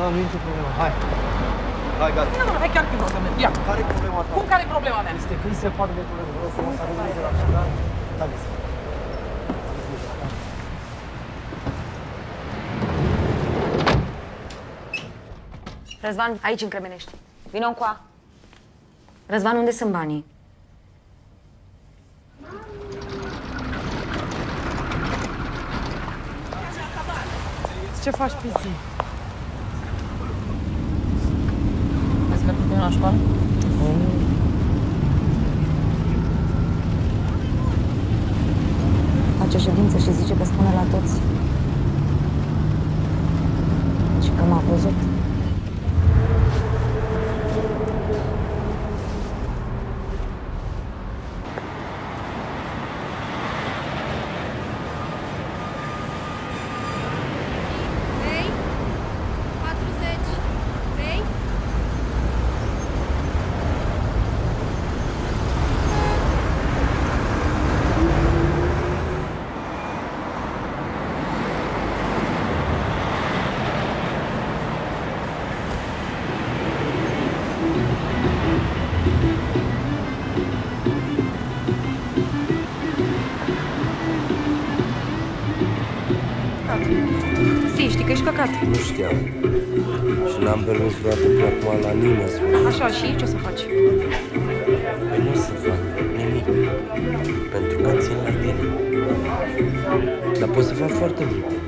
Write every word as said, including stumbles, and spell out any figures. N-am nicio problemă, hai! Hai, gata! Nu, hai chiar când o să merg, ia! Care-i problema ta? Cum care-i problema mea? Este cât se poate de problemă, vreau să mă să ajungem de la școală. Hai, vezi! Răzvan, aici în Cremenești. Vino încoa! Răzvan, unde sunt banii? Ce faci pe zi? Vezi că merg la școală? Face ședință și zice că spune la toți. Și că m-a văzut. Nu știam. Și n-am permis vreodată până acum la nimeni să fac. Așa, și ce o să faci? Păi nu o să fac nimic. Pentru că țin la tine. Dar poți să fac foarte multe.